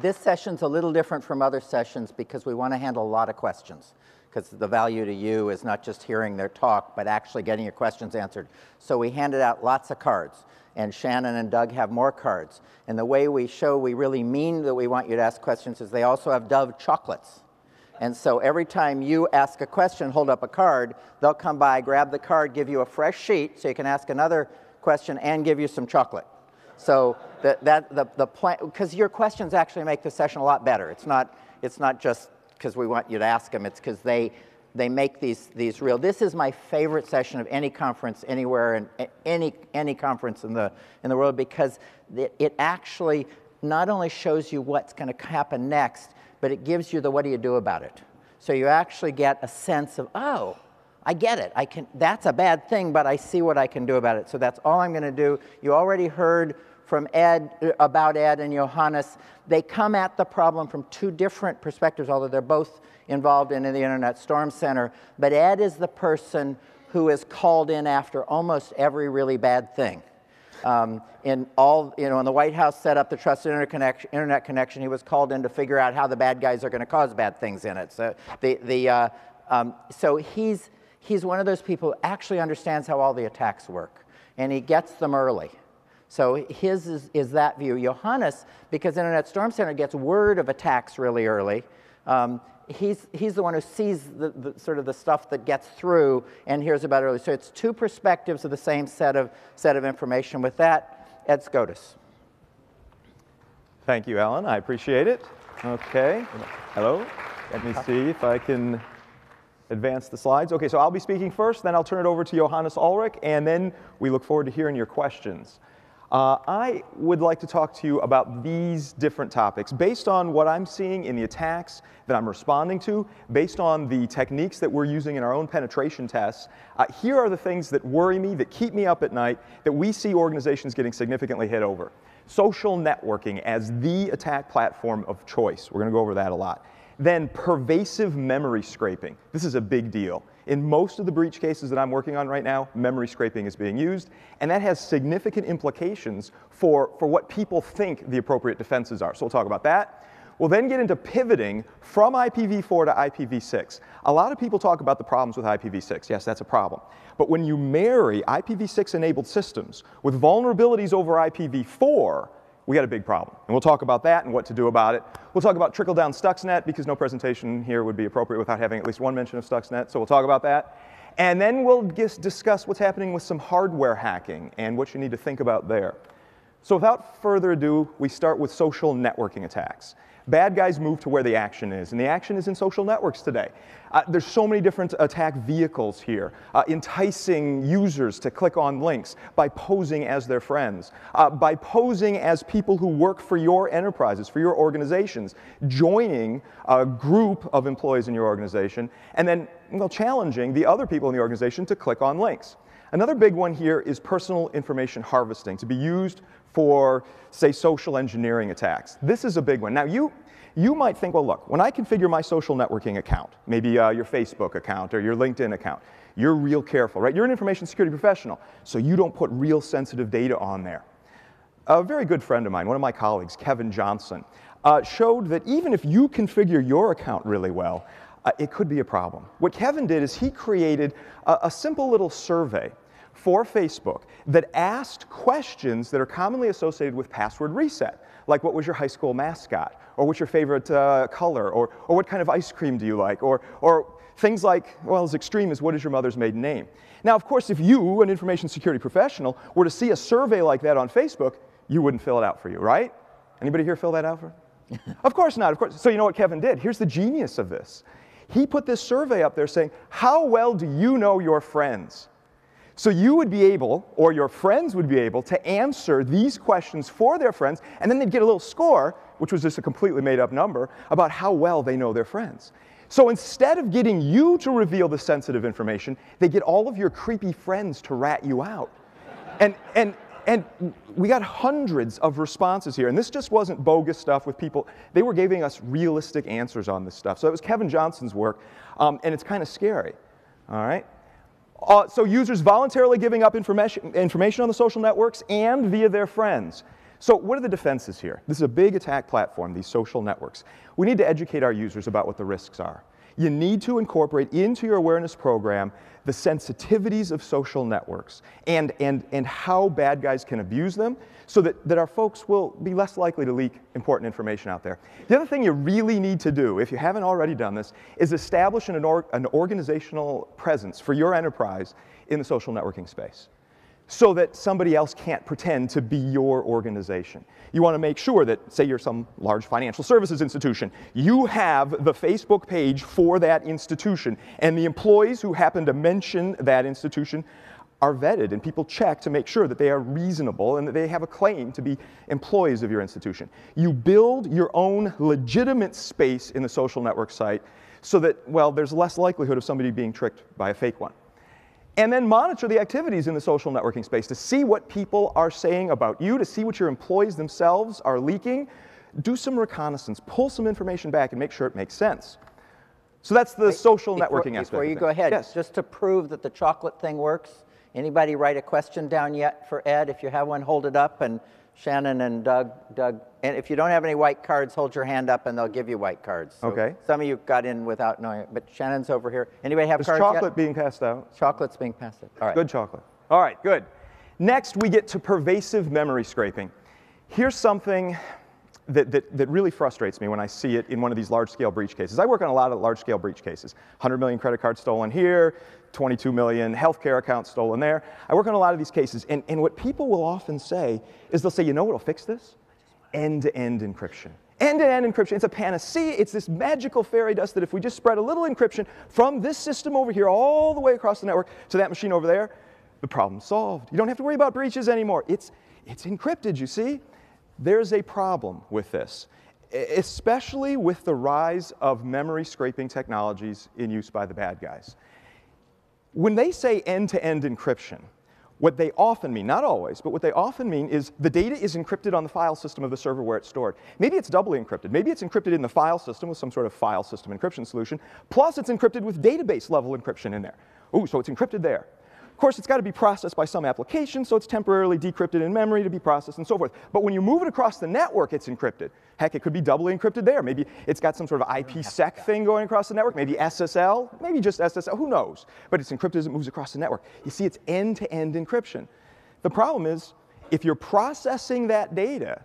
This session's a little different from other sessions because we want to handle a lot of questions, because the value to you is not just hearing their talk, but actually getting your questions answered. So we handed out lots of cards, and Shannon and Doug have more cards. And the way we show we really mean that we want you to ask questions is they also have Dove chocolates. And so every time you ask a question, hold up a card, they'll come by, grab the card, give you a fresh sheet so you can ask another question and give you some chocolate. So the plan, because your questions actually make the session a lot better. It's not just because we want you to ask them, it's because they make these real. This is my favorite session of any conference anywhere and any conference in the world, because it actually not only shows you what's going to happen next, but it gives you the what do you do about it. So you actually get a sense of, oh, I get it. That's a bad thing, but I see what I can do about it. So that's all I'm going to do. You already heard from Ed and Johannes. They come at the problem from two different perspectives, although they're both involved in the Internet Storm Center. But Ed is the person who is called in after almost every really bad thing. When the White House set up the trusted internet connection, he was called in to figure out how the bad guys are going to cause bad things in it. So so he's one of those people who actually understands how all the attacks work, and he gets them early. So his is that view. Johannes, because Internet Storm Center gets word of attacks really early, he's the one who sees the sort of the stuff that gets through and hears about it early. So it's two perspectives of the same set of information. With that, Ed Skoudis. Thank you, Alan. I appreciate it. Okay. Hello. Let me see if I can advance the slides. Okay, so I'll be speaking first, then I'll turn it over to Johannes Ullrich, and then we look forward to hearing your questions. I would like to talk to you about these different topics based on what I'm seeing in the attacks that I'm responding to, based on the techniques that we're using in our own penetration tests. Here are the things that worry me, that keep me up at night, that we see organizations getting significantly hit over. Social networking as the attack platform of choice. We're going to go over that a lot. Then pervasive memory scraping. This is a big deal. In most of the breach cases that I'm working on right now, memory scraping is being used, and that has significant implications for what people think the appropriate defenses are. So we'll talk about that. We'll then get into pivoting from IPv4 to IPv6. A lot of people talk about the problems with IPv6. Yes, that's a problem. But when you marry IPv6-enabled systems with vulnerabilities over IPv4, we got a big problem, and we'll talk about that and what to do about it. We'll talk about trickle-down Stuxnet, because no presentation here would be appropriate without having at least one mention of Stuxnet, so we'll talk about that. And then we'll discuss what's happening with some hardware hacking and what you need to think about there. So without further ado, we start with social networking attacks. Bad guys move to where the action is, and the action is in social networks today. There's so many different attack vehicles here, enticing users to click on links by posing as their friends, by posing as people who work for your enterprises, for your organizations, joining a group of employees in your organization, and then challenging the other people in the organization to click on links. Another big one here is personal information harvesting, to be used for, say, social engineering attacks. This is a big one. Now, you might think, well, look, when I configure my social networking account, maybe your Facebook account or your LinkedIn account, you're real careful, right? You're an information security professional, so you don't put real sensitive data on there. A very good friend of mine, one of my colleagues, Kevin Johnson, showed that even if you configure your account really well, it could be a problem. What Kevin did is he created a simple little survey for Facebook that asked questions that are commonly associated with password reset, like what was your high school mascot, or what's your favorite color, or what kind of ice cream do you like, or things like, well, as extreme as what is your mother's maiden name. Now, of course, if you, an information security professional, were to see a survey like that on Facebook, you wouldn't fill it out for you, right? Anybody here fill that out for? Of course not, of course. So you know what Kevin did? Here's the genius of this. He put this survey up there saying, how well do you know your friends? So you would be able, or your friends would be able, to answer these questions for their friends, and then they'd get a little score, which was just a completely made-up number, about how well they know their friends. So instead of getting you to reveal the sensitive information, they get all of your creepy friends to rat you out. And we got hundreds of responses here, and this just wasn't bogus stuff with people. They were giving us realistic answers on this stuff. So it was Kevin Johnson's work, and it's kind of scary, all right? So users voluntarily giving up information on the social networks and via their friends. So what are the defenses here? This is a big attack platform, these social networks. We need to educate our users about what the risks are. You need to incorporate into your awareness program the sensitivities of social networks and how bad guys can abuse them so that our folks will be less likely to leak important information out there. The other thing you really need to do, if you haven't already done this, is establish an organizational presence for your enterprise in the social networking space, so that somebody else can't pretend to be your organization. You want to make sure that, say you're some large financial services institution, you have the Facebook page for that institution, and the employees who happen to mention that institution are vetted, and people check to make sure that they are reasonable and that they have a claim to be employees of your institution. You build your own legitimate space in the social network site so that, well, there's less likelihood of somebody being tricked by a fake one. And then monitor the activities in the social networking space to see what people are saying about you, to see what your employees themselves are leaking. Do some reconnaissance, pull some information back, and make sure it makes sense. So that's the social networking aspect. Before you go ahead, yes, just to prove that the chocolate thing works, anybody write a question down yet for Ed? If you have one, hold it up, and Shannon and Doug, and if you don't have any white cards, hold your hand up and they'll give you white cards. So okay. Some of you got in without knowing it, but Shannon's over here. Anybody have cards yet? There's chocolate being passed out. Chocolate's being passed out. All right. Good chocolate. All right, good. Next, we get to pervasive memory scraping. Here's something that really frustrates me when I see it in one of these large-scale breach cases. I work on a lot of large-scale breach cases. 100 million credit cards stolen here, 22 million healthcare accounts stolen there. I work on a lot of these cases, and what people will often say is they'll say, you know what'll fix this? End-to-end encryption. End-to-end encryption, it's a panacea, it's this magical fairy dust that if we just spread a little encryption from this system over here all the way across the network to that machine over there, the problem's solved. You don't have to worry about breaches anymore. It's encrypted, you see? There's a problem with this, especially with the rise of memory scraping technologies in use by the bad guys. When they say end-to-end encryption, what they often mean, not always, but what they often mean is the data is encrypted on the file system of the server where it's stored. Maybe it's doubly encrypted. Maybe it's encrypted in the file system with some sort of file system encryption solution, plus it's encrypted with database level encryption in there. Ooh, so it's encrypted there. Of course, it's got to be processed by some application, so it's temporarily decrypted in memory to be processed and so forth. But when you move it across the network, it's encrypted. Heck, it could be doubly encrypted there. Maybe it's got some sort of IPsec thing going across the network, maybe SSL, maybe just SSL, who knows? But it's encrypted as it moves across the network. You see, it's end-to-end encryption. The problem is, if you're processing that data,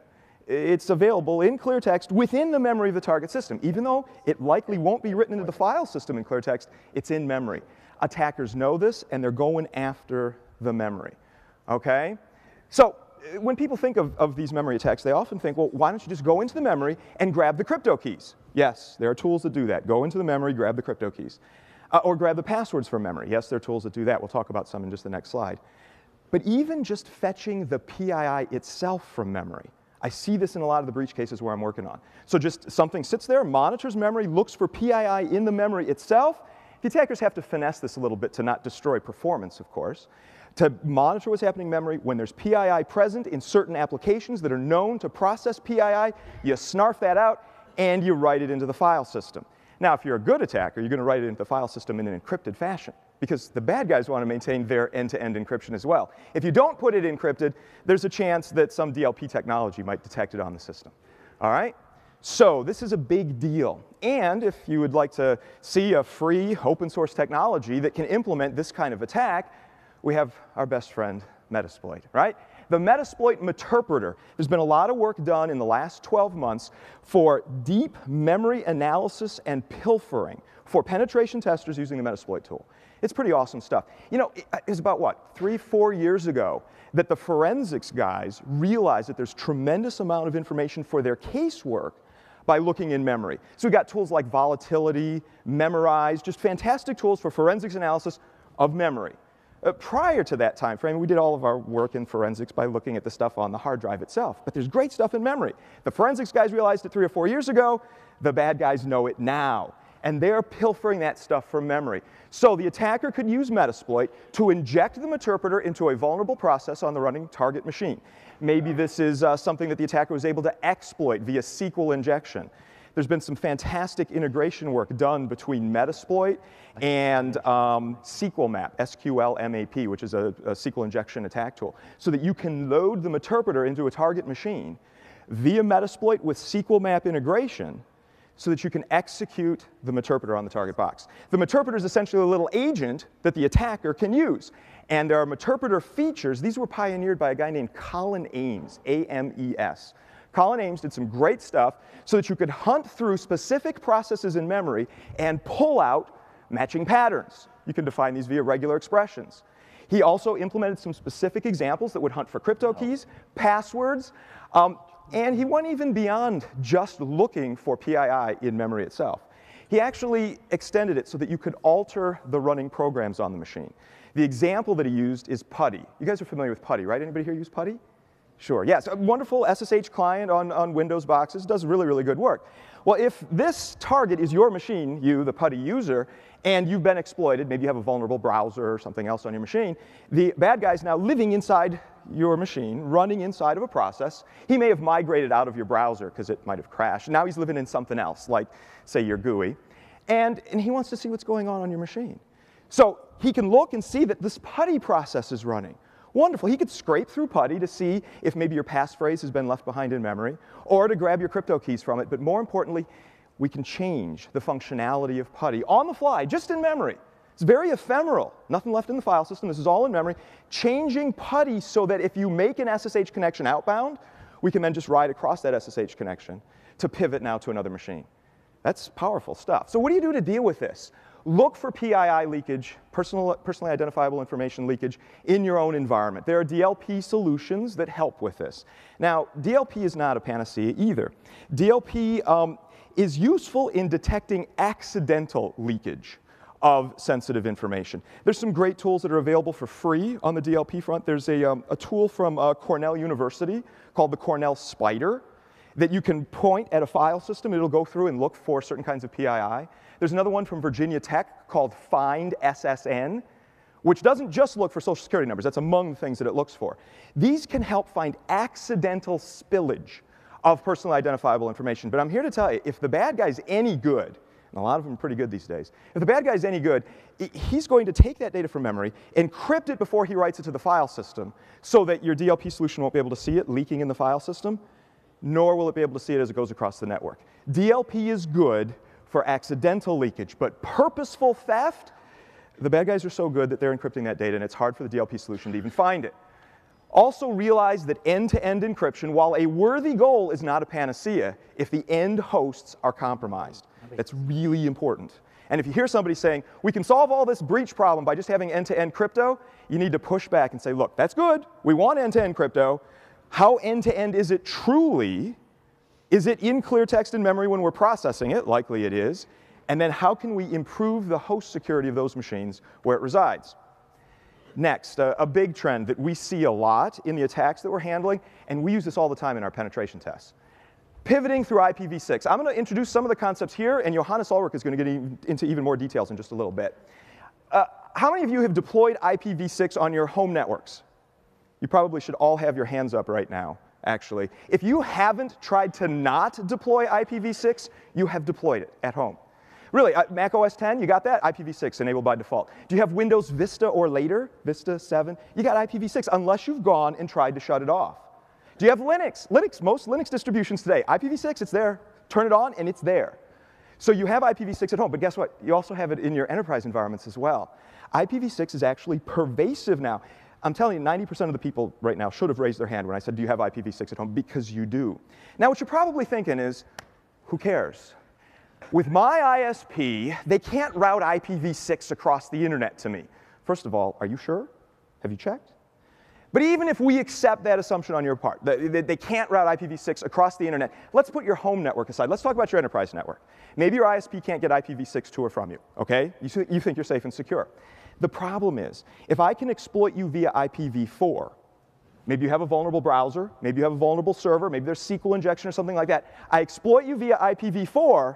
it's available in clear text within the memory of the target system. Even though it likely won't be written into the file system in clear text, it's in memory. Attackers know this, and they're going after the memory, okay? So when people think of these memory attacks, they often think, well, why don't you just go into the memory and grab the crypto keys? Yes, there are tools that do that. Go into the memory, grab the crypto keys. Or grab the passwords from memory. Yes, there are tools that do that. We'll talk about some in just the next slide. But even just fetching the PII itself from memory, I see this in a lot of the breach cases where I'm working on. So just something sits there, monitors memory, looks for PII in the memory itself. The attackers have to finesse this a little bit to not destroy performance, of course, to monitor what's happening in memory. When there's PII present in certain applications that are known to process PII, you snarf that out and you write it into the file system. Now, if you're a good attacker, you're going to write it into the file system in an encrypted fashion, because the bad guys want to maintain their end-to-end encryption as well. If you don't put it encrypted, there's a chance that some DLP technology might detect it on the system, all right? So this is a big deal, and if you would like to see a free open source technology that can implement this kind of attack, we have our best friend, Metasploit, right? The Metasploit meterpreter. There's been a lot of work done in the last 12 months for deep memory analysis and pilfering for penetration testers using the Metasploit tool. It's pretty awesome stuff. You know, it's about, what, 3-4 years ago that the forensics guys realized that there's tremendous amount of information for their casework by looking in memory. So we got tools like Volatility, Memorize, just fantastic tools for forensics analysis of memory. Prior to that time frame, we did all of our work in forensics by looking at the stuff on the hard drive itself. But there's great stuff in memory. The forensics guys realized it 3 or 4 years ago. The bad guys know it now, and they're pilfering that stuff from memory. So the attacker could use Metasploit to inject the meterpreter into a vulnerable process on the running target machine. Maybe this is something that the attacker was able to exploit via SQL injection. There's been some fantastic integration work done between Metasploit and SQLMAP, SQLMAP, which is a SQL injection attack tool, so that you can load the meterpreter into a target machine via Metasploit with SQLMAP integration so that you can execute the meterpreter on the target box. The meterpreter is essentially a little agent that the attacker can use. And there are meterpreter features. These were pioneered by a guy named Colin Ames, A-M-E-S. Colin Ames did some great stuff so that you could hunt through specific processes in memory and pull out matching patterns. You can define these via regular expressions. He also implemented some specific examples that would hunt for crypto keys, passwords, and he went even beyond just looking for PII in memory itself. He actually extended it so that you could alter the running programs on the machine. The example that he used is PuTTY. You guys are familiar with PuTTY, right? Anybody here use PuTTY? Sure, yes, a wonderful SSH client on Windows boxes, does really, really good work. Well, if this target is your machine, you, the PuTTY user, and you've been exploited, maybe you have a vulnerable browser or something else on your machine, the bad guy's now living inside your machine, running inside of a process. He may have migrated out of your browser because it might have crashed. Now he's living in something else, like, say, your GUI. And he wants to see what's going on your machine. So he can look and see that this PuTTY process is running. Wonderful. He could scrape through PuTTY to see if maybe your passphrase has been left behind in memory, or to grab your crypto keys from it. But more importantly, we can change the functionality of PuTTY on the fly, just in memory. It's very ephemeral. Nothing left in the file system. This is all in memory. Changing PuTTY so that if you make an SSH connection outbound, we can then just ride across that SSH connection to pivot now to another machine. That's powerful stuff. So what do you do to deal with this? Look for PII leakage, personally identifiable information leakage, in your own environment. There are DLP solutions that help with this. Now, DLP is not a panacea either. DLP is useful in detecting accidental leakage of sensitive information. There's some great tools that are available for free on the DLP front. There's a tool from Cornell University called the Cornell Spider that you can point at a file system. It'll go through and look for certain kinds of PII. There's another one from Virginia Tech called Find SSN, which doesn't just look for social security numbers. That's among the things that it looks for. These can help find accidental spillage of personally identifiable information. But I'm here to tell you, if the bad guy's any good, and a lot of them are pretty good these days. If the bad guy's any good, he's going to take that data from memory, encrypt it before he writes it to the file system, so that your DLP solution won't be able to see it leaking in the file system, nor will it be able to see it as it goes across the network. DLP is good for accidental leakage, but purposeful theft, the bad guys are so good that they're encrypting that data, and it's hard for the DLP solution to even find it. Also realize that end-to-end encryption, while a worthy goal, is not a panacea if the end hosts are compromised. That's really important. And if you hear somebody saying, we can solve all this breach problem by just having end-to-end crypto, you need to push back and say, look, that's good. We want end-to-end crypto. How end-to-end is it truly? Is it in clear text in memory when we're processing it? Likely it is. And then how can we improve the host security of those machines where it resides? Next, a big trend that we see a lot in the attacks that we're handling, and we use this all the time in our penetration tests. Pivoting through IPv6. I'm going to introduce some of the concepts here, and Johannes Ullrich is going to get into even more details in just a little bit. How many of you have deployed IPv6 on your home networks? You probably should all have your hands up right now, actually. If you haven't tried to not deploy IPv6, you have deployed it at home. Really, Mac OS X, you got that? IPv6 enabled by default. Do you have Windows Vista or later? Vista 7? You got IPv6 unless you've gone and tried to shut it off. Do you have Linux? Most Linux distributions today, IPv6, it's there. Turn it on and it's there. So you have IPv6 at home, but guess what? You also have it in your enterprise environments as well. IPv6 is actually pervasive now. I'm telling you, 90% of the people right now should have raised their hand when I said, do you have IPv6 at home? Because you do. Now what you're probably thinking is, who cares? With my ISP, they can't route IPv6 across the internet to me. First of all, are you sure? Have you checked? But even if we accept that assumption on your part, that they can't route IPv6 across the internet, let's put your home network aside. Let's talk about your enterprise network. Maybe your ISP can't get IPv6 to or from you, okay? You think you're safe and secure. The problem is, if I can exploit you via IPv4, maybe you have a vulnerable browser, maybe you have a vulnerable server, maybe there's SQL injection or something like that. I exploit you via IPv4,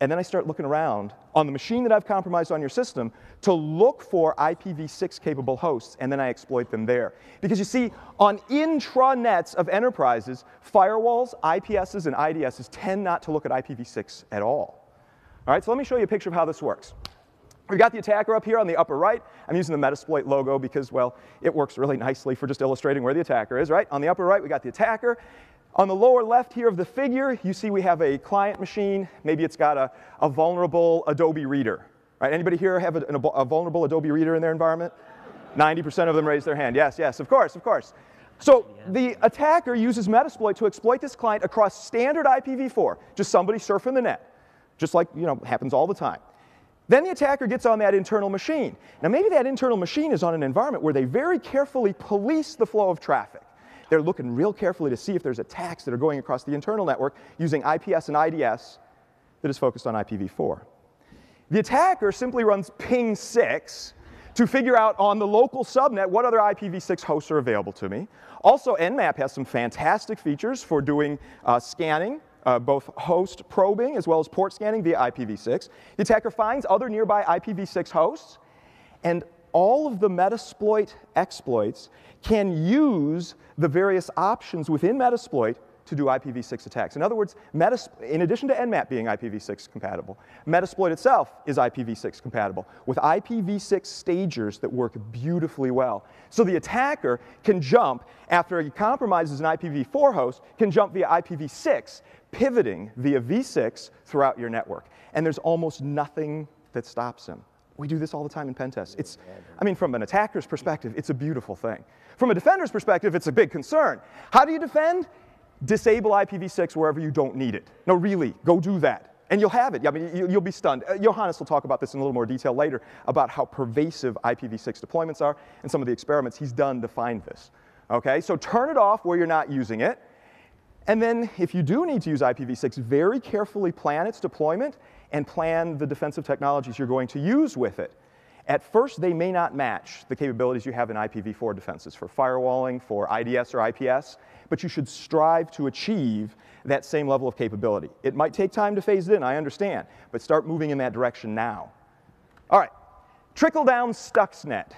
and then I start looking around on the machine that I've compromised on your system to look for IPv6 capable hosts, and then I exploit them there. Because you see, on intranets of enterprises, firewalls, IPSs, and IDSs tend not to look at IPv6 at all. All right, so let me show you a picture of how this works. We've got the attacker up here on the upper right. I'm using the Metasploit logo because, well, it works really nicely for just illustrating where the attacker is, right? On the upper right, we got the attacker. On the lower left here of the figure, you see we have a client machine. Maybe it's got a vulnerable Adobe Reader. Right? Anybody here have a vulnerable Adobe Reader in their environment? 90% of them raise their hand. Yes, yes, of course, of course. So the attacker uses Metasploit to exploit this client across standard IPv4, just somebody surfing the net, just like, you know, happens all the time. Then the attacker gets on that internal machine. Now, maybe that internal machine is on an environment where they very carefully police the flow of traffic. They're looking real carefully to see if there's attacks that are going across the internal network using IPS and IDS that is focused on IPv4. The attacker simply runs ping 6 to figure out on the local subnet what other IPv6 hosts are available to me. Also, Nmap has some fantastic features for doing scanning. Both host probing as well as port scanning via IPv6. The attacker finds other nearby IPv6 hosts, and all of the Metasploit exploits can use the various options within Metasploit to do IPv6 attacks. In other words, in addition to Nmap being IPv6 compatible, Metasploit itself is IPv6 compatible with IPv6 stagers that work beautifully well. So the attacker can jump, after he compromises an IPv4 host, can jump via IPv6, pivoting via v6 throughout your network. And there's almost nothing that stops him. We do this all the time in pen tests. It's, I mean, from an attacker's perspective, it's a beautiful thing. From a defender's perspective, it's a big concern. How do you defend? Disable IPv6 wherever you don't need it. No, really, go do that. And you'll have it. I mean, you'll be stunned. Johannes will talk about this in a little more detail later about how pervasive IPv6 deployments are and some of the experiments he's done to find this. Okay, so turn it off where you're not using it. And then if you do need to use IPv6, very carefully plan its deployment and plan the defensive technologies you're going to use with it. At first, they may not match the capabilities you have in IPv4 defenses for firewalling, for IDS or IPS, but you should strive to achieve that same level of capability. It might take time to phase it in, I understand, but start moving in that direction now. All right, trickle-down Stuxnet.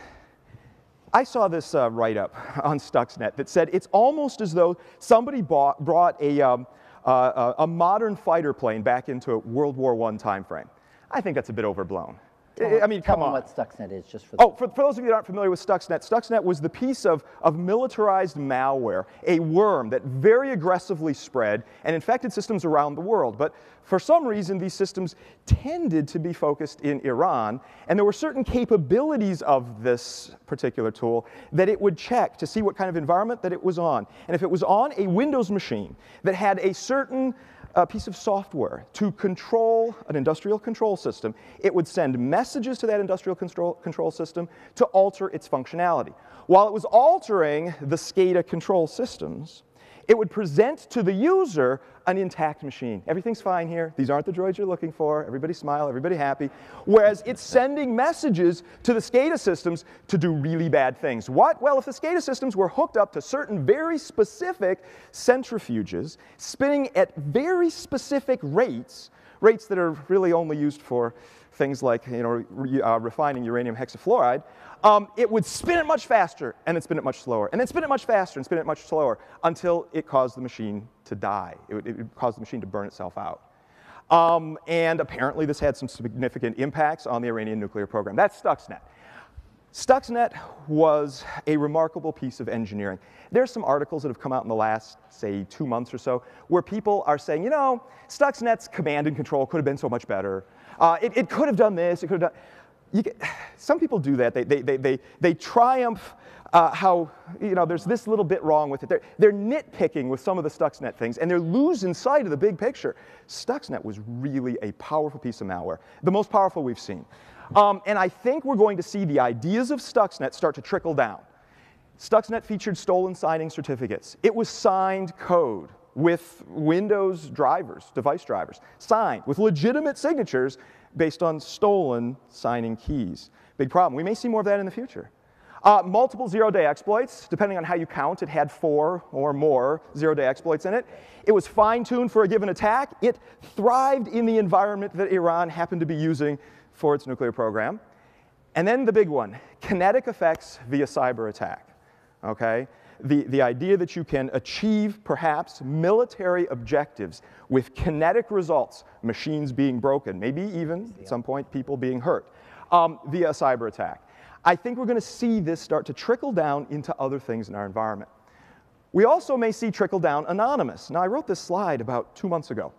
I saw this write-up on Stuxnet that said it's almost as though somebody brought a modern fighter plane back into a World War I time frame. I think that's a bit overblown. I mean, come on. Tell me what Stuxnet is, just for the... Oh, for those of you that aren't familiar with Stuxnet, Stuxnet was the piece of militarized malware, a worm that very aggressively spread and infected systems around the world. But for some reason, these systems tended to be focused in Iran, and there were certain capabilities of this particular tool that it would check to see what kind of environment that it was on. And if it was on a Windows machine that had a certain piece of software to control an industrial control system, it would send messages to that industrial control system to alter its functionality. While it was altering the SCADA control systems, it would present to the user an intact machine. Everything's fine here. These aren't the droids you're looking for. Everybody smile, everybody happy. Whereas it's sending messages to the SCADA systems to do really bad things. What? Well, if the SCADA systems were hooked up to certain very specific centrifuges, spinning at very specific rates, rates that are really only used for things like, you know, refining uranium hexafluoride, it would spin it much faster, and then spin it much slower, and then spin it much faster, and spin it much slower, until it caused the machine to die. It would cause the machine to burn itself out. And apparently this had some significant impacts on the Iranian nuclear program. That's Stuxnet. Stuxnet was a remarkable piece of engineering. There's some articles that have come out in the last, say, 2 months or so, where people are saying, you know, Stuxnet's command and control could have been so much better. It could have done this, it could have done... Some people do that. They triumph how, you know, there's this little bit wrong with it. They're nitpicking with some of the Stuxnet things, and they're losing sight of the big picture. Stuxnet was really a powerful piece of malware, the most powerful we've seen. And I think we're going to see the ideas of Stuxnet start to trickle down. Stuxnet featured stolen signing certificates. It was signed code with Windows drivers, device drivers, signed with legitimate signatures based on stolen signing keys. Big problem. We may see more of that in the future. Multiple zero-day exploits. Depending on how you count, it had 4 or more zero-day exploits in it. It was fine-tuned for a given attack. It thrived in the environment that Iran happened to be using for its nuclear program. And then the big one, kinetic effects via cyber attack. Okay? The idea that you can achieve, perhaps, military objectives with kinetic results, machines being broken, maybe even, at some point, people being hurt, via cyber attack. I think we're going to see this start to trickle down into other things in our environment. We also may see trickle down anonymous. Now, I wrote this slide about 2 months ago.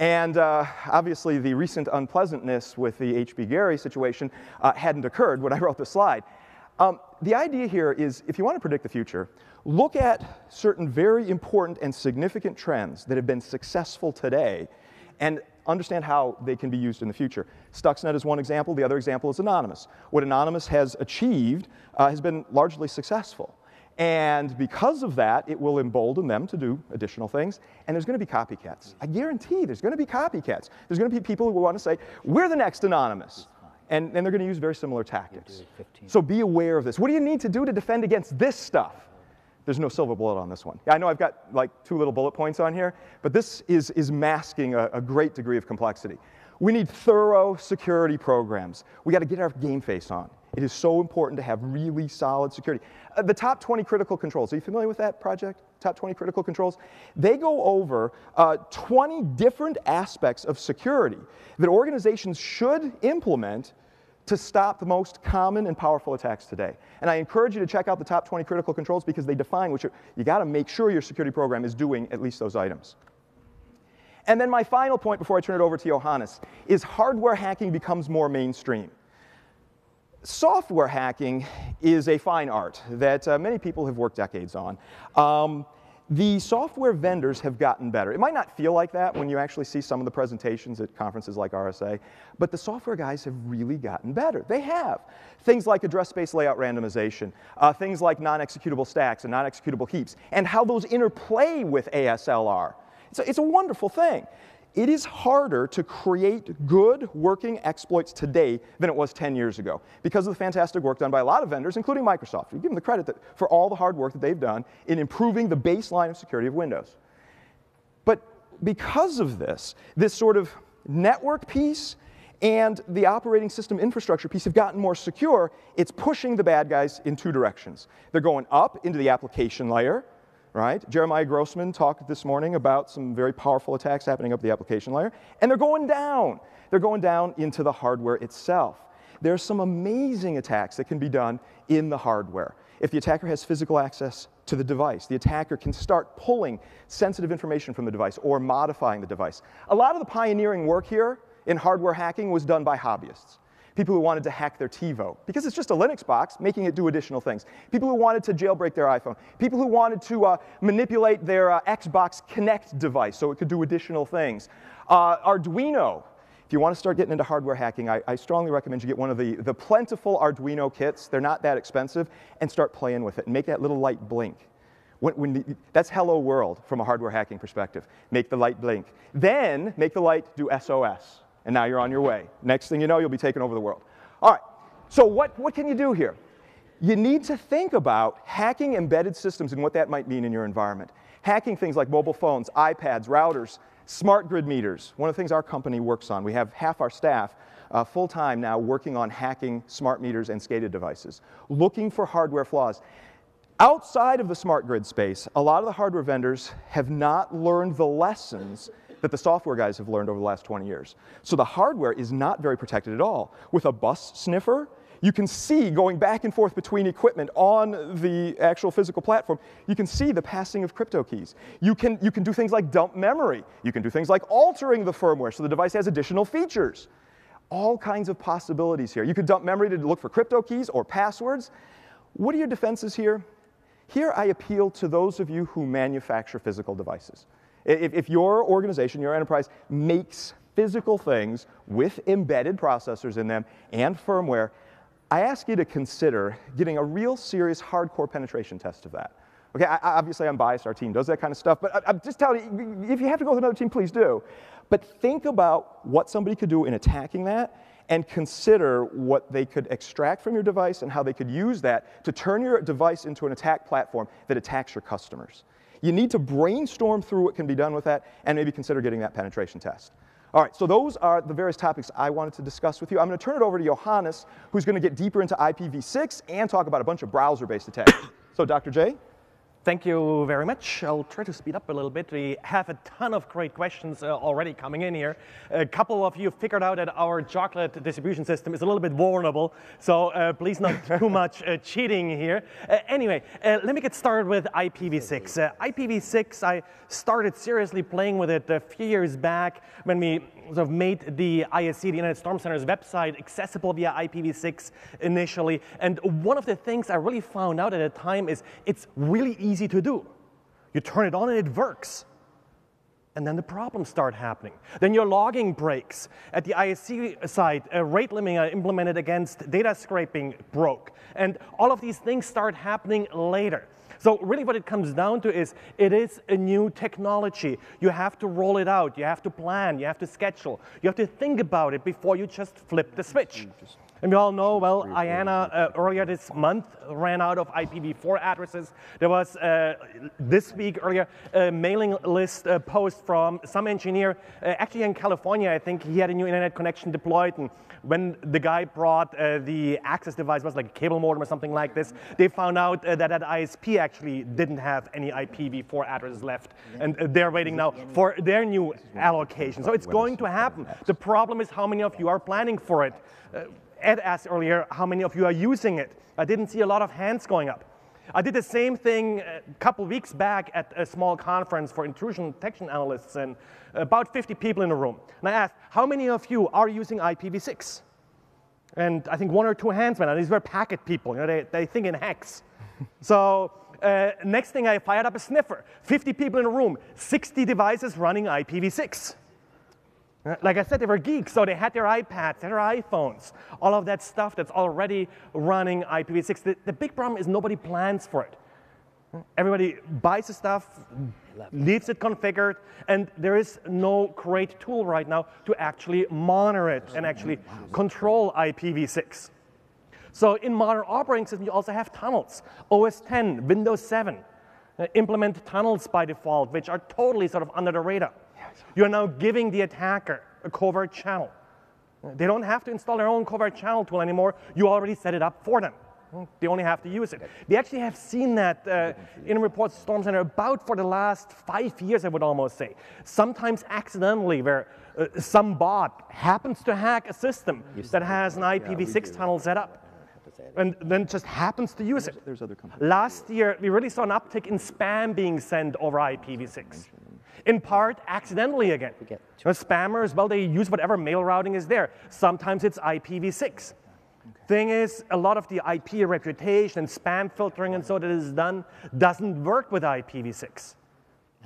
And obviously, the recent unpleasantness with the H.B. Gary situation hadn't occurred when I wrote this slide. The idea here is, if you want to predict the future, look at certain very important and significant trends that have been successful today and understand how they can be used in the future. Stuxnet is one example. The other example is Anonymous. What Anonymous has achieved has been largely successful. And because of that, it will embolden them to do additional things. And there's going to be copycats. I guarantee there's going to be copycats. There's going to be people who want to say, we're the next Anonymous. And they're going to use very similar tactics. So be aware of this. What do you need to do to defend against this stuff? There's no silver bullet on this one. I know I've got like 2 little bullet points on here, but this is masking a great degree of complexity. We need thorough security programs. We got to get our game face on. It is so important to have really solid security. The top 20 critical controls, are you familiar with that project? Top 20 critical controls? They go over 20 different aspects of security that organizations should implement to stop the most common and powerful attacks today. And I encourage you to check out the top 20 critical controls because they define what you got to make sure your security program is doing at least those items. And then my final point before I turn it over to Johannes is hardware hacking becomes more mainstream. Software hacking is a fine art that many people have worked decades on. The software vendors have gotten better. It might not feel like that when you actually see some of the presentations at conferences like RSA, but the software guys have really gotten better. They have. Things like address space layout randomization, things like non-executable stacks and non-executable heaps, and how those interplay with ASLR. It's a wonderful thing. It is harder to create good working exploits today than it was 10 years ago because of the fantastic work done by a lot of vendors, including Microsoft. We give them the credit for all the hard work that they've done in improving the baseline of security of Windows. But because of this sort of network piece and the operating system infrastructure piece have gotten more secure, it's pushing the bad guys in 2 directions. They're going up into the application layer. Right? Jeremiah Grossman talked this morning about some very powerful attacks happening up the application layer, and they're going down. They're going down into the hardware itself. There are some amazing attacks that can be done in the hardware. If the attacker has physical access to the device, the attacker can start pulling sensitive information from the device or modifying the device. A lot of the pioneering work here in hardware hacking was done by hobbyists. People who wanted to hack their TiVo, because it's just a Linux box, making it do additional things. People who wanted to jailbreak their iPhone. People who wanted to manipulate their Xbox Kinect device so it could do additional things. Arduino. If you want to start getting into hardware hacking, I strongly recommend you get one of the plentiful Arduino kits. They're not that expensive. And start playing with it and make that little light blink. That's hello world from a hardware hacking perspective. Make the light blink. Then make the light do SOS. And now you're on your way. Next thing you know, you'll be taking over the world. All right, so what can you do here? You need to think about hacking embedded systems and what that might mean in your environment. Hacking things like mobile phones, iPads, routers, smart grid meters. One of the things our company works on, we have half our staff full-time now working on hacking smart meters and SCADA devices, looking for hardware flaws. Outside of the smart grid space, a lot of the hardware vendors have not learned the lessons that the software guys have learned over the last 20 years. So the hardware is not very protected at all. With a bus sniffer, you can see going back and forth between equipment on the actual physical platform, you can see the passing of crypto keys. You can do things like dump memory. You can do things like altering the firmware so the device has additional features. All kinds of possibilities here. You could dump memory to look for crypto keys or passwords. What are your defenses here? Here I appeal to those of you who manufacture physical devices. If your organization, your enterprise, makes physical things with embedded processors in them and firmware, I ask you to consider getting a real serious hardcore penetration test of that. Okay, obviously I'm biased, our team does that kind of stuff, but I'm just telling you, if you have to go with another team, please do. But think about what somebody could do in attacking that and consider what they could extract from your device and how they could use that to turn your device into an attack platform that attacks your customers. You need to brainstorm through what can be done with that and maybe consider getting that penetration test. All right, so those are the various topics I wanted to discuss with you. I'm going to turn it over to Johannes, who's going to get deeper into IPv6 and talk about a bunch of browser-based attacks. So, Dr. J? Thank you very much. I'll try to speed up a little bit. We have a ton of great questions already coming in here. A couple of you figured out that our chocolate distribution system is a little bit vulnerable, so please not too much cheating here. Anyway, let me get started with IPv6. IPv6, I started seriously playing with it a few years back when we sort of made the ISC, the Internet Storm Center's website, accessible via IPv6 initially. And one of the things I really found out at the time is it's really easy to do. You turn it on and it works. And then the problems start happening. Then your logging breaks. At the ISC side, rate limiting I implemented against data scraping broke. And all of these things start happening later. So really what it comes down to is, it is a new technology. You have to roll it out, you have to plan, you have to schedule, you have to think about it before you just flip the switch. And we all know, well, IANA earlier this month ran out of IPv4 addresses. There was, this week earlier, a mailing list post from some engineer, actually in California, I think he had a new internet connection deployed, and when the guy brought the access device, it was like a cable modem or something like this, they found out that that ISP actually didn't have any IPv4 addresses left, and they're waiting now for their new allocation. So it's going to happen. The problem is how many of you are planning for it. Ed asked earlier how many of you are using it. I didn't see a lot of hands going up. I did the same thing a couple weeks back at a small conference for intrusion detection analysts, and about 50 people in the room. And I asked, how many of you are using IPv6? And I think one or two hands went up. These were packet people. You know, they think in hacks. So next thing, I fired up a sniffer. 50 people in a room, 60 devices running IPv6. Like I said, they were geeks, so they had their iPads, their iPhones, all of that stuff that's already running IPv6. The big problem is nobody plans for it. Everybody buys the stuff, leaves it configured, and there is no great tool right now to actually monitor it and actually control IPv6. So in modern operating systems, you also have tunnels. OS X, Windows 7 implement tunnels by default, which are totally sort of under the radar. You're now giving the attacker a covert channel. They don't have to install their own covert channel tool anymore. You already set it up for them. They only have to use it. We actually have seen that in reports to Storm Center about for the last 5 years, I would almost say. Sometimes accidentally, where some bot happens to hack a system that has an IPv6 tunnel set up, and then just happens to use it. Last year, we really saw an uptick in spam being sent over IPv6. In part, accidentally again. You know, spammers, well, they use whatever mail routing is there. Sometimes it's IPv6. Okay. Thing is, a lot of the IP reputation and spam filtering and so that is done doesn't work with IPv6.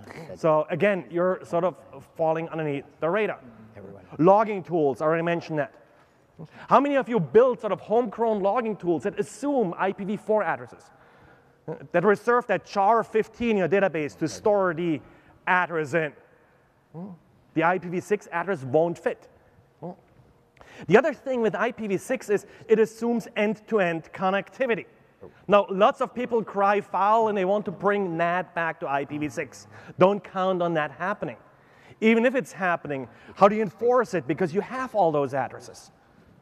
Okay. So again, you're sort of falling underneath the radar. Everyone. Logging tools, I already mentioned that. How many of you build sort of homegrown logging tools that assume IPv4 addresses? That reserve that char 15 in your database to store the address in. The IPv6 address won't fit. The other thing with IPv6 is it assumes end-to-end connectivity. Now, lots of people cry foul and they want to bring NAT back to IPv6. Don't count on that happening. Even if it's happening, how do you enforce it? Because you have all those addresses.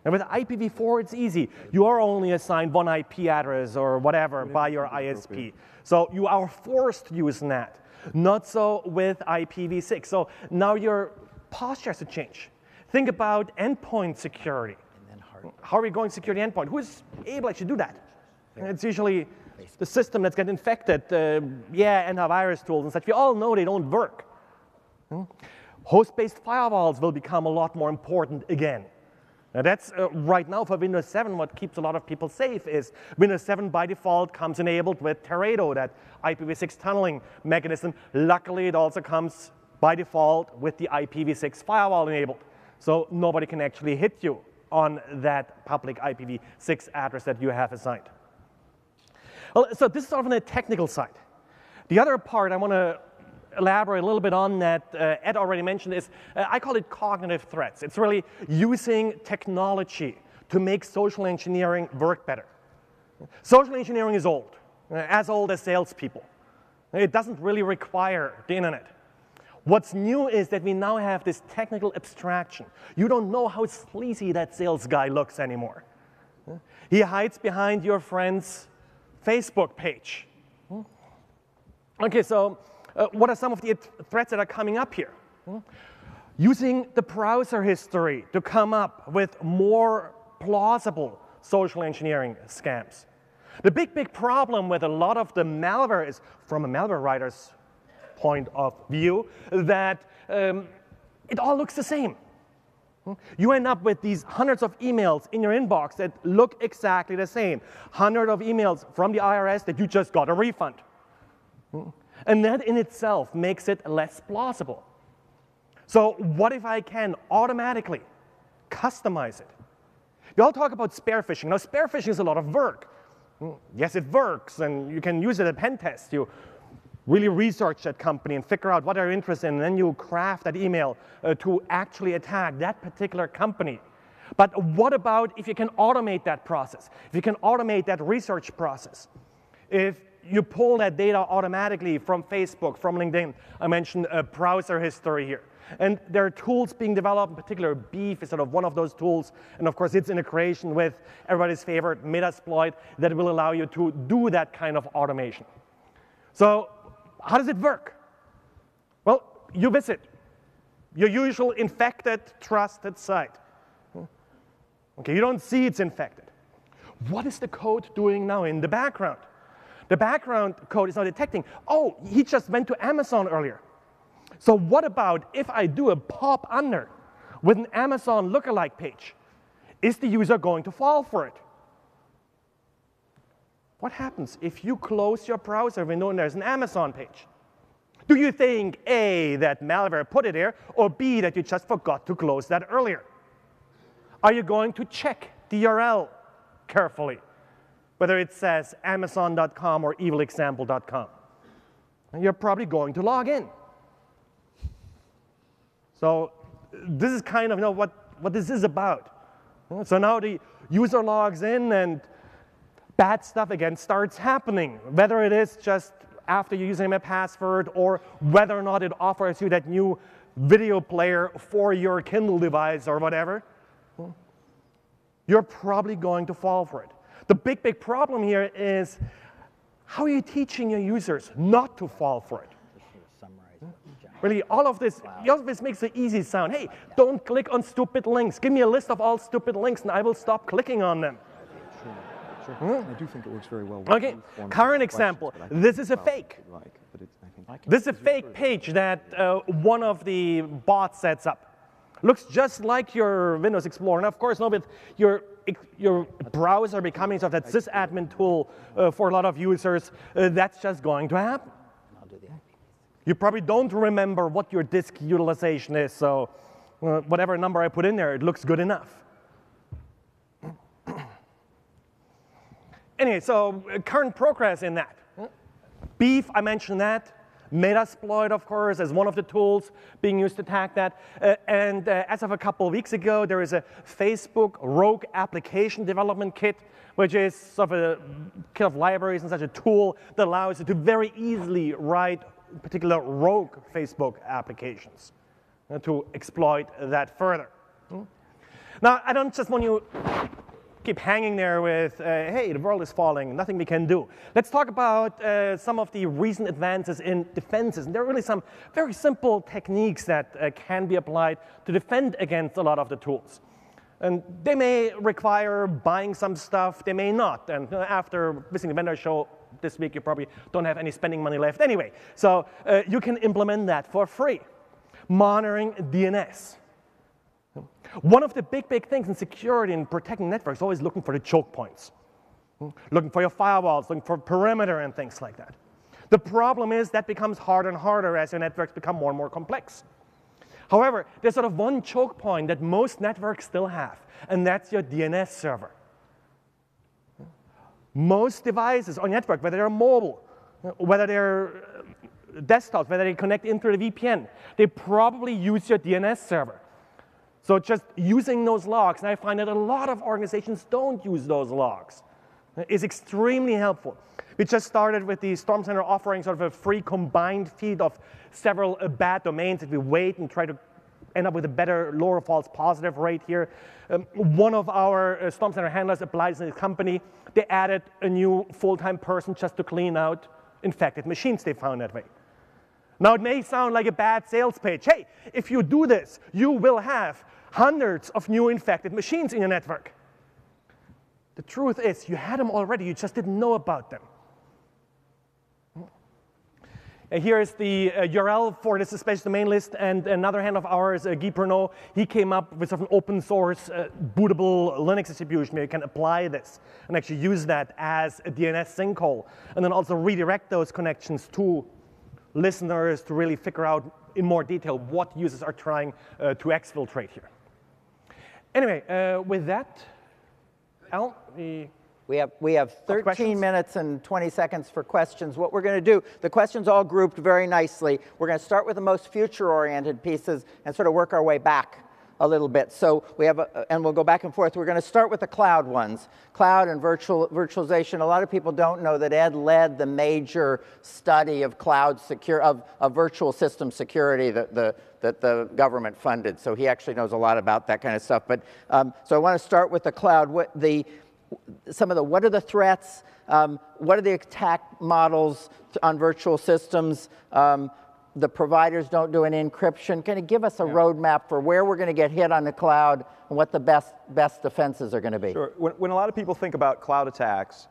And with IPv4, it's easy. You are only assigned one IP address or whatever by your ISP. So you are forced to use NAT. Not so with IPv6. So now your posture has to change. Think about endpoint security. And then how are we going to secure the endpoint? Who's able to actually do that? And it's usually the system that's getting infected. Yeah, antivirus tools and such. We all know they don't work. Host-based firewalls will become a lot more important again. Now that's right now for Windows 7, what keeps a lot of people safe is Windows 7 by default comes enabled with Teredo, that IPv6 tunneling mechanism. Luckily, it also comes by default with the IPv6 firewall enabled. So nobody can actually hit you on that public IPv6 address that you have assigned. Well, so this is sort of on the technical side. The other part I want to elaborate a little bit on that, Ed already mentioned this, I call it cognitive threats. It's really using technology to make social engineering work better. Social engineering is old as salespeople. It doesn't really require the internet. What's new is that we now have this technical abstraction. You don't know how sleazy that sales guy looks anymore. He hides behind your friend's Facebook page. Okay, so what are some of the threats that are coming up here? Using the browser history to come up with more plausible social engineering scams. The big problem with a lot of the malware is, from a malware writer's point of view, that it all looks the same. You end up with these hundreds of emails in your inbox that look exactly the same. Hundreds of emails from the IRS that you just got a refund. And that in itself makes it less plausible. So what if I can automatically customize it? We all talk about spear phishing. Now, spear phishing is a lot of work. Yes, it works, and you can use it at pen tests. You really research that company and figure out what they're interested in, and then you craft that email to actually attack that particular company. But what about if you can automate that process? If you can automate that research process? If you pull that data automatically from Facebook, from LinkedIn. I mentioned browser history here. And there are tools being developed, in particular Beef is sort of one of those tools, and of course its integration with everybody's favorite Metasploit that will allow you to do that kind of automation. So how does it work? Well, you visit your usual infected, trusted site. Okay, you don't see it's infected. What is the code doing now in the background? The background code is now detecting, oh, he just went to Amazon earlier. So what about if I do a pop under with an Amazon lookalike page? Is the user going to fall for it? What happens if you close your browser window and there's an Amazon page? Do you think A, that malware put it there, or B, that you just forgot to close that earlier? Are you going to check the URL carefully? Whether it says Amazon.com or evilexample.com. You're probably going to log in. So this is kind of, you know, what this is about. So now the user logs in and bad stuff again starts happening, whether it is just after your username and password or whether or not it offers you that new video player for your Kindle device or whatever. You're probably going to fall for it. The big problem here is how are you teaching your users not to fall for it? Really, all of this, all of this makes an easy sound. Hey, don't click on stupid links. Give me a list of all stupid links, and I will stop clicking on them. Sure. I do think it works very well. Okay, current example. This is a fake. This is a fake page that one of the bots sets up. Looks just like your Windows Explorer, and of course, not with your browser becoming sort of that sysadmin tool for a lot of users, that's just going to happen. You probably don't remember what your disk utilization is, so whatever number I put in there, it looks good enough. Anyway, so current progress in that. Beef, I mentioned that. Metasploit, of course, as one of the tools being used to attack that. And as of a couple of weeks ago, there is a Facebook rogue application development kit, which is sort of a kit of libraries and such a tool that allows you to very easily write particular rogue Facebook applications to exploit that further. Now, I don't just want you keep hanging there with, hey, the world is falling, nothing we can do. Let's talk about some of the recent advances in defenses. And there are really some very simple techniques that can be applied to defend against a lot of the tools. And they may require buying some stuff, they may not. And after visiting the vendor show this week, you probably don't have any spending money left anyway. So you can implement that for free. Monitoring DNS. One of the big things in security and protecting networks is always looking for the choke points. Looking for your firewalls, looking for perimeter and things like that. The problem is that becomes harder and harder as your networks become more and more complex. However, there's sort of one choke point that most networks still have, and that's your DNS server. Most devices on your network, whether they're mobile, whether they're desktops where they connect in through the VPN. They probably use your DNS server. So just using those logs, and I find that a lot of organizations don't use those logs, is extremely helpful. We just started with the Storm Center offering sort of a free combined feed of several bad domains that we weight and try to end up with a better lower false positive rate here. One of our Storm Center handlers applies to the company. They added a new full-time person just to clean out infected machines they found that way. Now, it may sound like a bad sales pitch. Hey, if you do this, you will have hundreds of new infected machines in your network. The truth is, you had them already. You just didn't know about them. And here is the URL for the suspicious domain list. And another hand of ours, Guy Bruneau, he came up with sort of an open source bootable Linux distribution where you can apply this and actually use that as a DNS sync call, and then also redirect those connections to listeners to really figure out in more detail what users are trying to exfiltrate here. Anyway, with that, Al, we have 13 minutes and 20 seconds for questions. What we're going to do, the questions all grouped very nicely. We're going to start with the most future-oriented pieces and sort of work our way back a little bit. So we have, and we'll go back and forth. We're going to start with the cloud ones, cloud and virtualization. A lot of people don't know that Ed led the major study of cloud secure of virtual system security that the government funded. So he actually knows a lot about that kind of stuff. But so I want to start with the cloud. What are the threats? What are the attack models on virtual systems? The providers don't do an encryption. Can it give us a roadmap for where we're going to get hit on the cloud and what the best defenses are going to be? Sure. When a lot of people think about cloud attacks,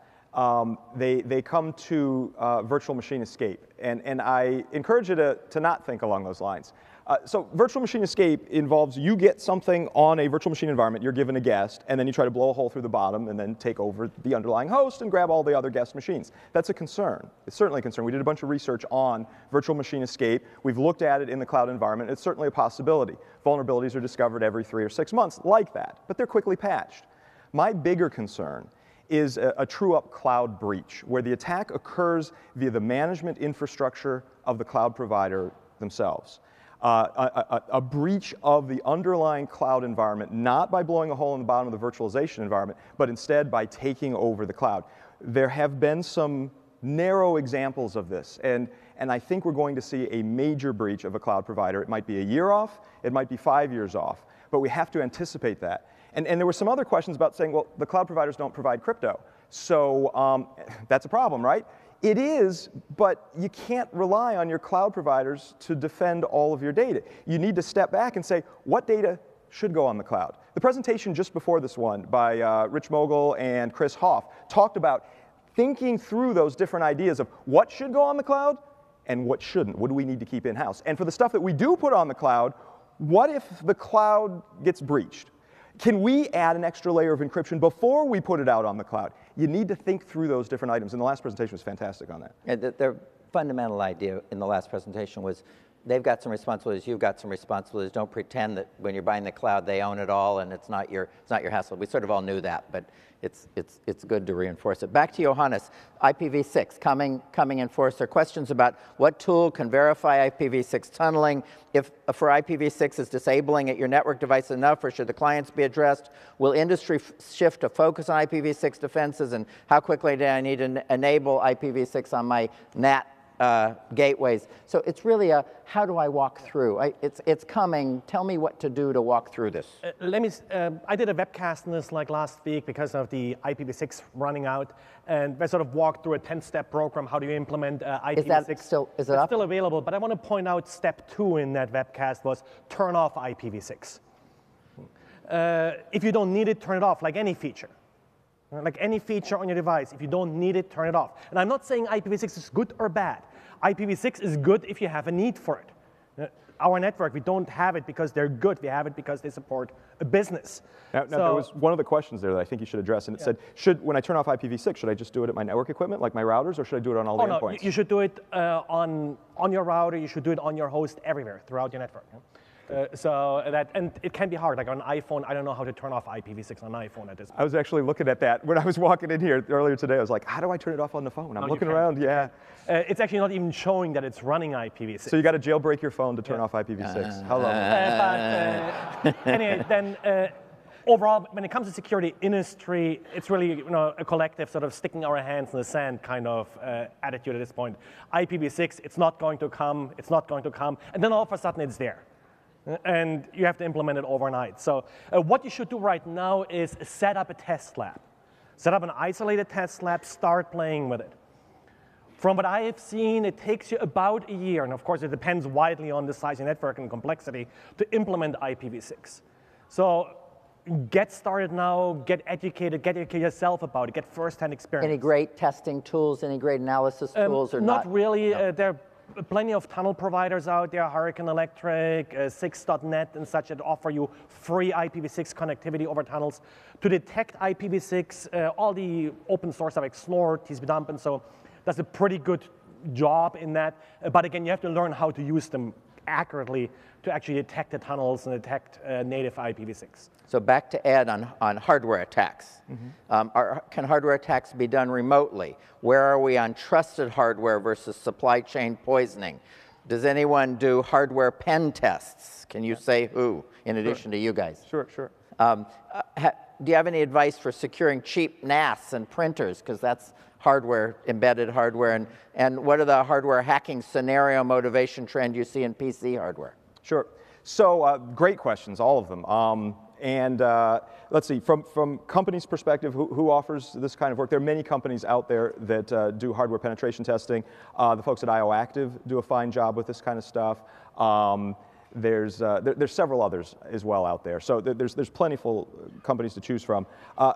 they come to virtual machine escape. And I encourage you to not think along those lines. So virtual machine escape involves you get something on a virtual machine environment, you're given a guest, and then you try to blow a hole through the bottom and then take over the underlying host and grab all the other guest machines. That's a concern. It's certainly a concern. We did a bunch of research on virtual machine escape. We've looked at it in the cloud environment. It's certainly a possibility. Vulnerabilities are discovered every 3 or 6 months like that, but they're quickly patched. My bigger concern is a true-up cloud breach where the attack occurs via the management infrastructure of the cloud provider themselves. A breach of the underlying cloud environment, not by blowing a hole in the bottom of the virtualization environment, but instead by taking over the cloud. There have been some narrow examples of this, and I think we're going to see a major breach of a cloud provider. It might be a year off, it might be 5 years off, but we have to anticipate that. And there were some other questions about saying, well, the cloud providers don't provide crypto, so that's a problem, right? It is, but you can't rely on your cloud providers to defend all of your data. You need to step back and say, what data should go on the cloud? The presentation just before this one by Rich Mogul and Chris Hoff talked about thinking through those different ideas of what should go on the cloud and what shouldn't. What do we need to keep in-house? And for the stuff that we do put on the cloud, what if the cloud gets breached? Can we add an extra layer of encryption before we put it out on the cloud? You need to think through those different items. And the last presentation was fantastic on that. And their fundamental idea in the last presentation was they've got some responsibilities, you've got some responsibilities. Don't pretend that when you're buying the cloud, they own it all and it's not your hassle. We sort of all knew that, but it's good to reinforce it. Back to Johannes, IPv6, coming enforcer. Questions about what tool can verify IPv6 tunneling? If for IPv6 is disabling at your network device enough, or should the clients be addressed? Will industry shift to focus on IPv6 defenses, and how quickly do I need to enable IPv6 on my NAT gateways? So it's really a how do I walk through? It's coming. Tell me what to do to walk through this. I did a webcast on this like last week because of the IPv6 running out, and I sort of walked through a 10-step program. How do you implement IPv6? Is it still available? But I want to point out step 2 in that webcast was turn off IPv6. If you don't need it, turn it off, like any feature. Like any feature on your device, if you don't need it, turn it off. And I'm not saying IPv6 is good or bad. IPv6 is good if you have a need for it. Our network, we don't have it because they're good. We have it because they support a business. Now there was one of the questions there that I think you should address, and it said, when I turn off IPv6, should I just do it at my network equipment, like my routers, or should I do it on all the endpoints? You should do it on your router. You should do it on your host everywhere throughout your network. So that, and it can be hard. Like on iPhone, I don't know how to turn off IPv6 on iPhone at this point. I was actually looking at that when I was walking in here earlier today. I was like, how do I turn it off on the phone? I'm looking around, yeah. It's actually not even showing that it's running IPv6. So you got to jailbreak your phone to turn off IPv6. How long? Anyway, then overall, when it comes to security industry, it's really a collective sort of sticking our hands in the sand kind of attitude at this point. IPv6, it's not going to come, it's not going to come, and then all of a sudden it's there. And you have to implement it overnight. So what you should do right now is set up a test lab. Set up an isolated test lab, start playing with it. From what I have seen, it takes you about a year, and of course it depends widely on the size of your network and complexity, to implement IPv6. So get started now, get educated yourself about it, get first-hand experience. Any great testing tools, any great analysis tools or not? Not really. No. They're plenty of tunnel providers out there, Hurricane Electric, 6.net and such, that offer you free IPv6 connectivity over tunnels. To detect IPv6, all the open source like Snort, TCP/dump, and so does a pretty good job in that. But again, you have to learn how to use them accurately to actually detect the tunnels and detect native IPv6. So back to Ed on hardware attacks. Mm-hmm. Can hardware attacks be done remotely? Where are we on trusted hardware versus supply chain poisoning? Does anyone do hardware pen tests? Can you say who, in addition to you guys? Sure, sure. Do you have any advice for securing cheap NAS and printers? Because that's hardware, embedded hardware, and what are the hardware hacking scenario motivation trend you see in PC hardware? Sure. So great questions, all of them. Let's see, from companies' perspective, who offers this kind of work? There are many companies out there that do hardware penetration testing. The folks at IOActive do a fine job with this kind of stuff. There's several others as well out there. So there's plentiful companies to choose from.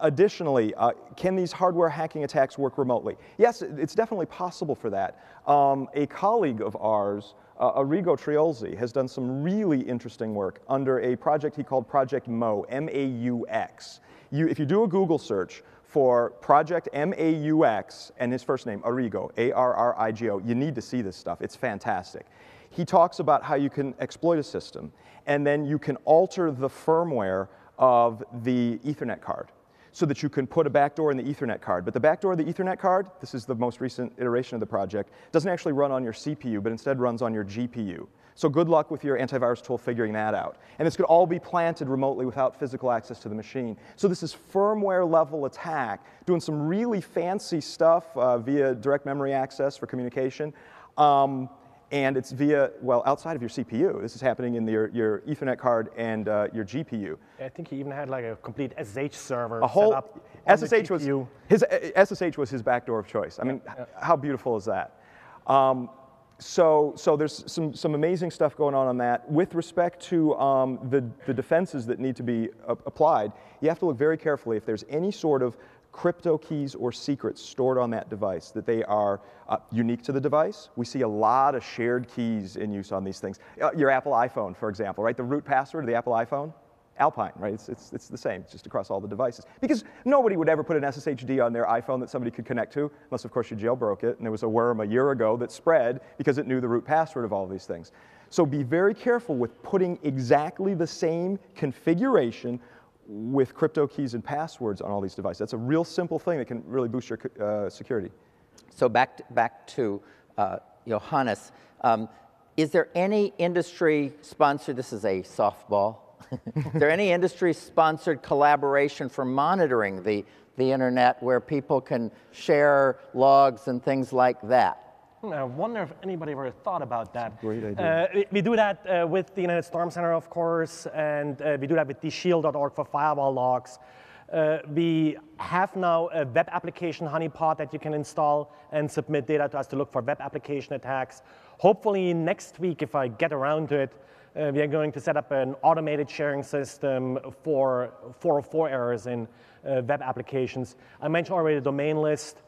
Additionally, can these hardware hacking attacks work remotely? Yes, it's definitely possible for that. A colleague of ours, Arrigo Triolzi, has done some really interesting work under a project he called Project MAUX, M-A-U-X. If you do a Google search for Project MAUX and his first name, Arrigo, A-R-R-I-G-O, you need to see this stuff. It's fantastic. He talks about how you can exploit a system, and then you can alter the firmware of the Ethernet card so that you can put a backdoor in the Ethernet card. But the backdoor of the Ethernet card, this is the most recent iteration of the project, doesn't actually run on your CPU, but instead runs on your GPU. So good luck with your antivirus tool figuring that out. And this could all be planted remotely without physical access to the machine. So this is firmware-level attack, doing some really fancy stuff via direct memory access for communication. And it's via, well, outside of your CPU. This is happening in your Ethernet card and your GPU. I think he even had like a complete SSH server set up on the GPU. SSH was his backdoor of choice. I mean, how beautiful is that? So there's some amazing stuff going on that. With respect to the defenses that need to be applied, you have to look very carefully if there's any sort of crypto keys or secrets stored on that device, that they are unique to the device. We see a lot of shared keys in use on these things. Your Apple iPhone, for example, right? The root password of the Apple iPhone, Alpine, right? It's the same, it's just across all the devices. Because nobody would ever put an SSHD on their iPhone that somebody could connect to, unless of course you jailbroke it, and there was a worm a year ago that spread because it knew the root password of all these things. So be very careful with putting exactly the same configuration with crypto keys and passwords on all these devices. That's a real simple thing that can really boost your security. So back to Johannes, is there any industry-sponsored, this is a softball, is there any industry-sponsored collaboration for monitoring the internet where people can share logs and things like that? I wonder if anybody ever thought about that. Great idea. We do that with the Internet Storm Center, of course, and we do that with dshield.org for firewall logs. We have now a web application honeypot that you can install and submit data to us to look for web application attacks. Hopefully next week, if I get around to it, we are going to set up an automated sharing system for 404 errors in web applications. I mentioned already the domain list.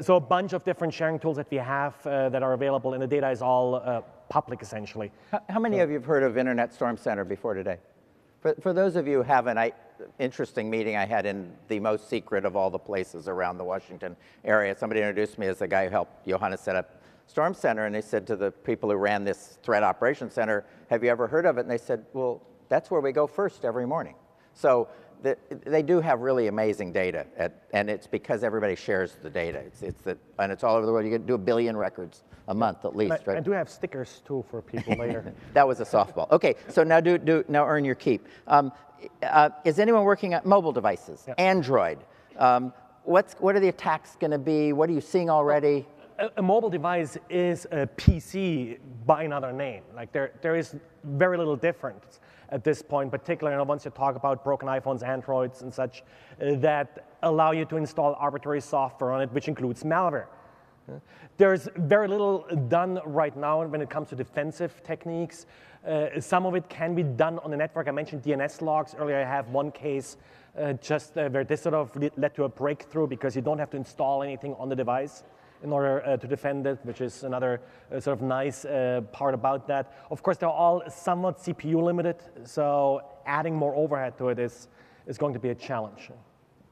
So a bunch of different sharing tools that we have that are available, and the data is all public, essentially. How many of you have heard of Internet Storm Center before today? For those of you who haven't, interesting meeting I had in the most secret of all the places around the Washington area. Somebody introduced me as the guy who helped Johannes set up Storm Center, and they said to the people who ran this threat operations center, have you ever heard of it? And they said, well, that's where we go first every morning. So they do have really amazing data, and it's because everybody shares the data. And it's all over the world. You can do 1 billion records a month at least, right? I do have stickers too for people later. That was a softball. Okay, so now now earn your keep. Is anyone working on mobile devices? Yeah. Android. What are the attacks going to be? What are you seeing already? A mobile device is a PC by another name. Like there is very little difference at this point, particularly once you talk about broken iPhones, Androids, and such, that allow you to install arbitrary software on it, which includes malware. There's very little done right now when it comes to defensive techniques. Some of it can be done on the network. I mentioned DNS logs earlier. I have one case where this sort of led to a breakthrough because you don't have to install anything on the device in order to defend it, which is another sort of nice part about that. Of course, they're all somewhat CPU limited, so adding more overhead to it is going to be a challenge.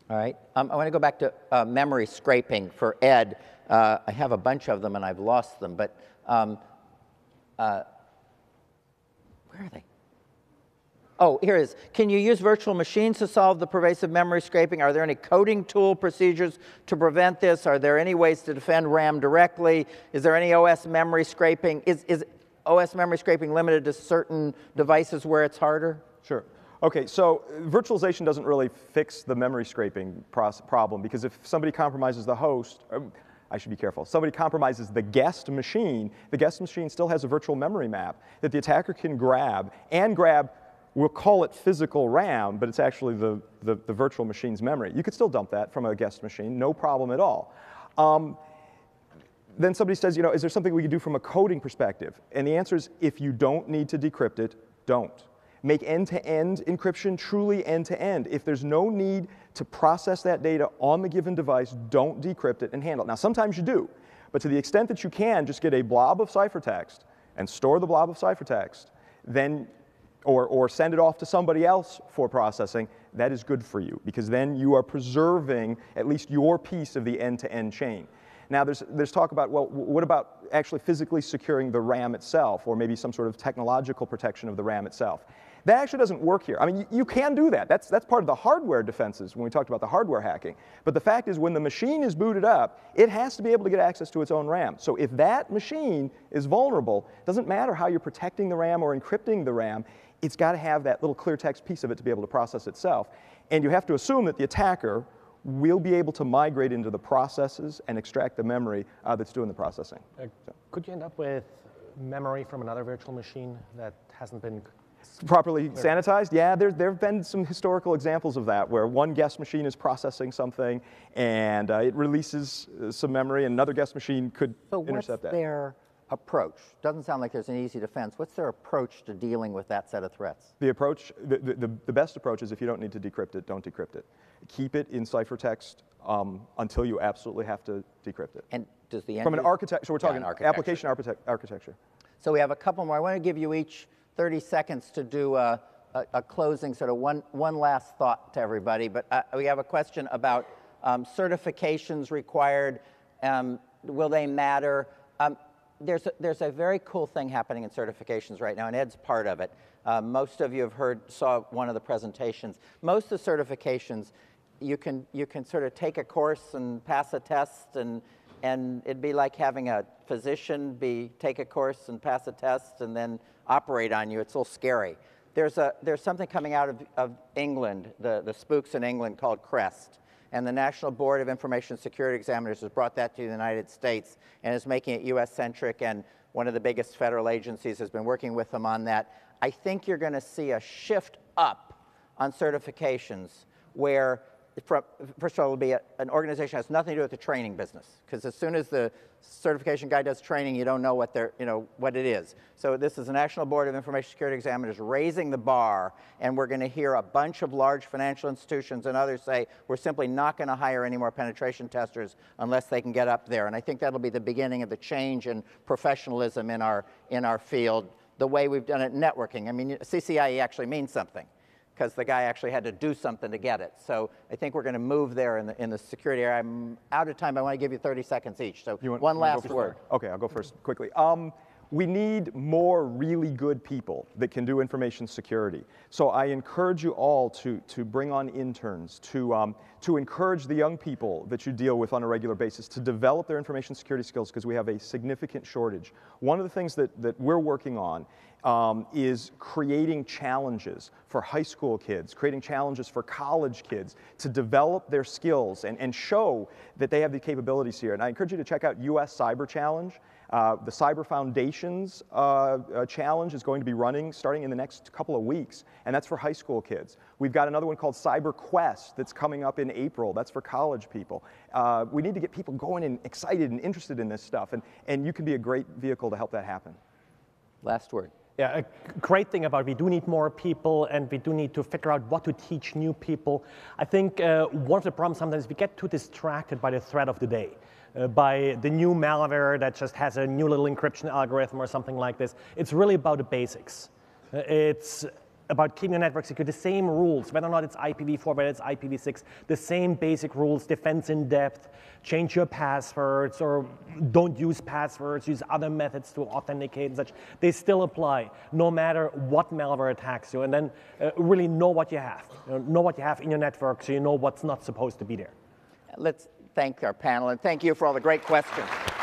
All right. I want to go back to memory scraping for Ed. I have a bunch of them, and I've lost them, but where are they? Oh, here it is. Can you use virtual machines to solve the pervasive memory scraping? Are there any coding tool procedures to prevent this? Are there any ways to defend RAM directly? Is there any OS memory scraping? Is OS memory scraping limited to certain devices where it's harder? Sure. Okay, so virtualization doesn't really fix the memory scraping problem, because if somebody compromises the host, I should be careful. Somebody compromises the guest machine still has a virtual memory map that the attacker can grab, and we'll call it physical RAM, but it's actually the virtual machine's memory. You could still dump that from a guest machine, no problem at all. Then somebody says, you know, is there something we could do from a coding perspective? And the answer is, if you don't need to decrypt it, don't. Make end-to-end encryption truly end-to-end. If there's no need to process that data on the given device, don't decrypt it and handle it. Now, sometimes you do, but to the extent that you can, just get a blob of ciphertext and store the blob of ciphertext, then or send it off to somebody else for processing, that is good for you, because then you are preserving at least your piece of the end-to-end chain. Now, there's talk about, well, what about actually physically securing the RAM itself, or maybe some sort of technological protection of the RAM itself? That actually doesn't work here. I mean, you can do that. That's part of the hardware defenses when we talked about the hardware hacking. But the fact is, when the machine is booted up, it has to be able to get access to its own RAM. So if that machine is vulnerable, it doesn't matter how you're protecting the RAM or encrypting the RAM, it's got to have that little clear text piece of it to be able to process itself. And you have to assume that the attacker will be able to migrate into the processes and extract the memory that's doing the processing. Could you end up with memory from another virtual machine that hasn't been properly sanitized? Yeah, there have been some historical examples of that, where one guest machine is processing something, and it releases some memory, and another guest machine could intercept that. Approach? Doesn't sound like there's an easy defense. What's their approach to dealing with that set of threats? The approach, the best approach is, if you don't need to decrypt it, don't decrypt it. Keep it in ciphertext until you absolutely have to decrypt it. And does the from an architecture, so we're talking application architecture. So we have a couple more. I want to give you each 30 seconds to do a closing sort of one last thought to everybody. But we have a question about certifications required. Will they matter? There's a very cool thing happening in certifications right now, and Ed's part of it. Most of you have saw one of the presentations. Most of the certifications, you can sort of take a course and pass a test, and it'd be like having a physician take a course and pass a test and then operate on you. It's a little scary. There's something coming out of England, the spooks in England, called CREST. And the National Board of Information Security Examiners has brought that to the United States and is making it US-centric, and one of the biggest federal agencies has been working with them on that. I think you're going to see a shift up on certifications where, first of all, it'll be an organization that has nothing to do with the training business, because as soon as the certification guy does training, you don't know what it is. So this is the National Board of Information Security Examiners raising the bar, and we're going to hear a bunch of large financial institutions and others say, we're simply not going to hire any more penetration testers unless they can get up there. And I think that'll be the beginning of the change in professionalism in our field, the way we've done it in networking. I mean, CCIE actually means something. because the guy actually had to do something to get it. So I think we're going to move there in the security area. I'm out of time. I want to give you 30 seconds each. So one last word. OK, I'll go first quickly. We need more really good people that can do information security. So I encourage you all to bring on interns, to encourage the young people that you deal with on a regular basis to develop their information security skills, because we have a significant shortage. One of the things that we're working on is creating challenges for high school kids, creating challenges for college kids to develop their skills and show that they have the capabilities here. And I encourage you to check out US Cyber Challenge. The Cyber Foundations Challenge is going to be running starting in the next couple of weeks, and that's for high school kids. We've got another one called Cyber Quest that's coming up in April. That's for college people. We need to get people going and excited and interested in this stuff, and you can be a great vehicle to help that happen. Last word. Yeah, a great thing about we do need more people, and we do need to figure out what to teach new people. I think one of the problems sometimes is we get too distracted by the threat of the day. By the new malware that just has a new little encryption algorithm or something like this. It's really about the basics. It's about keeping the network secure, the same rules, whether or not it's IPv4, whether it's IPv6, the same basic rules, defense in depth, change your passwords, or don't use passwords, use other methods to authenticate and such. They still apply, no matter what malware attacks you, and then really know what you have. Know what you have in your network, so you know what's not supposed to be there. Let's thank our panel, and thank you for all the great questions.